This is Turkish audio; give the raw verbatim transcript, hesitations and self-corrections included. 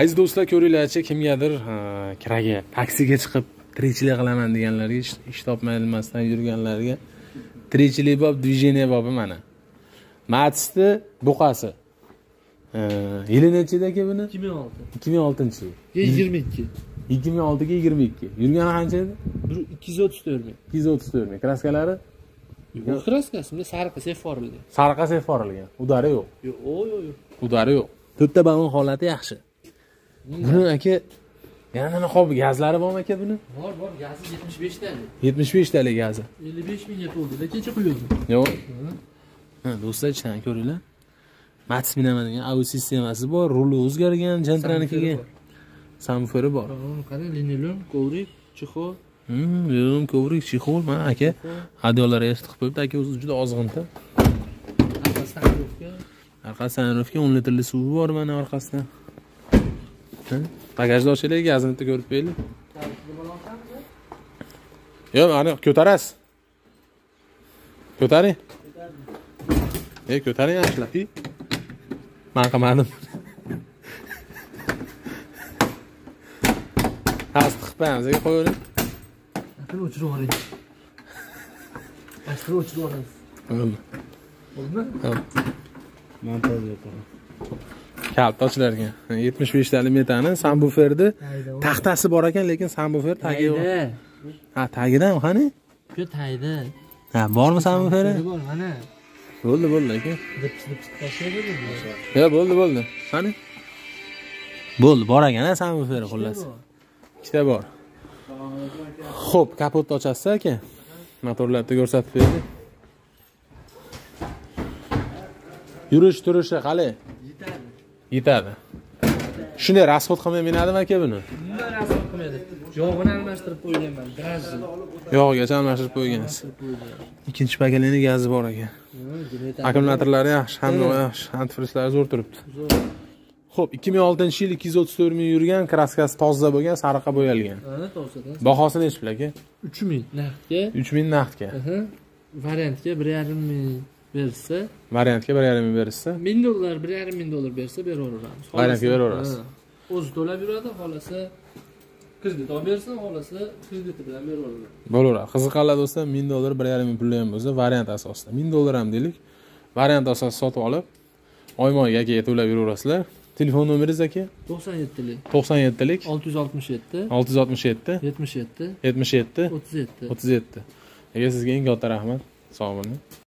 Aziz do'stlar, ko'ringlarchi, kimgadir kiraga taksiga chiqib tirikchilik qilaman deganlarga, ish topmayilmasdan yurganlarga tirikchilik bob, dvijeniya bobi mana. Matisni buqasi. Yili nechidagi buni? ikki ming olti. ikki ming olti. ikki ming olti ga yigirma ikki. Yurgani qancha edi? ikki yuz o'ttiz to'rt ming. ikki yuz o'ttiz to'rt ming. Kraskalari? Yo'q, kraskasi bunda sariq seforilgan. Sariq seforilgan. Udari yo'q. Yo'q, yo'q, yo'q. Udari yo'q. To'rtta bamon holati yaxshi. Buni aka yana nima qolib gazlari bormi aka buni? Bor, bor, gazi yetmish besh talik. yetmish besh talik gazi. ellik besh mingga to'ldi. Lekincha quyildi. Yo'q. Ha, do'stlar, chan ko'ringlar. Matiz minama degan A U sistemasi bor, ruli o'zgargan, jantranikiga samfori bor. Qani linilum, kovrik, chexol. Hmm, linilum, kovrik, chexol. Mana aka adyollari yashtib qo'yibdi. Aka o'zi juda ozg'inta. Arkasından röfke on litreli suvi var bana arkasından. Bagajda oşayla gazinitni ko'rib qo'yinglar. Yo'q, ana ko'tarasiz. Ko'taring. E, ko'taring yaxshilar. Men qilmadim. Past qilpamiz, aka qo'ying. Aql o'chirib yuboring. Aql o'chirib yuborasiz. Bo'ldi. Bo'ldi. Montaj yapalım. Kaptaçlarga yetmish besh talik metani sambuferni taxtasi bor ekan, lekin sambufer tagi yo'q. Ha, tagidan qani? Shu tagida. Ha, bormi sambuferi? Bor, mana. Bo'ldi, bo'ldi aka. Dipchilib tashlayverdim. Yo'q, bo'ldi, bo'ldi. Qani? Bo'ldi, bor ekan sambuferi xullas. Ikkita bor. Xo'p, kapotni ochasiz aka. Motorlarni ko'rsatib berdi. Yurish turishi qalay? Yetadi. Yetadi. Shunday rasxod qilmay minadimi aka buni? Nima rasxod qilmaydi? Yog'ini almashtirib qo'yganman, drajni. Yog'igacha almashtirib qo'ygansiz. Ikkinchi pakalini gazi bor ekan. Akkumulyatorlari yaxshi, hamma yaxshi, antifrizlari zo'r turibdi. Xo'p, ikki ming oltinchi yil ikki yuz o'ttiz to'rt ming yurgan, kraskasi toza bo'lgan, sariqqa bo'yalgan. Mana tozadan. Bahosi nechta aka? uch ming naqdga. uch ming naqdga. Variantga bir yarim ming. Bersa. Variantga bir yarim ming bersa. ming dollar, bir yarim ming dollar bersa beraveramiz. Variantga beraverasiz. O'zi to'lab yuradi, xolasi kredit olib bersa, xolasi krediti bilan beraveradi. Bo'laveradi. Qiziqqanlar do'stlar, ming dollar, bir yarim ming pulli ham bo'lsa, variant asosida. ming dollar ham deylik. Variant asosida sotib olib, oyma-oyga aka to'lab yuraverasizlar. Telefon nomeringiz aka? to'qson yetti lik. to'qson yetti lik. olti yuz oltmish yetti. olti yuz oltmish yetti. yetmish yetti. yetmish yetti. o'ttiz yetti. o'ttiz yetti. Aka sizga eng katta rahmat. Sog' bo'ling.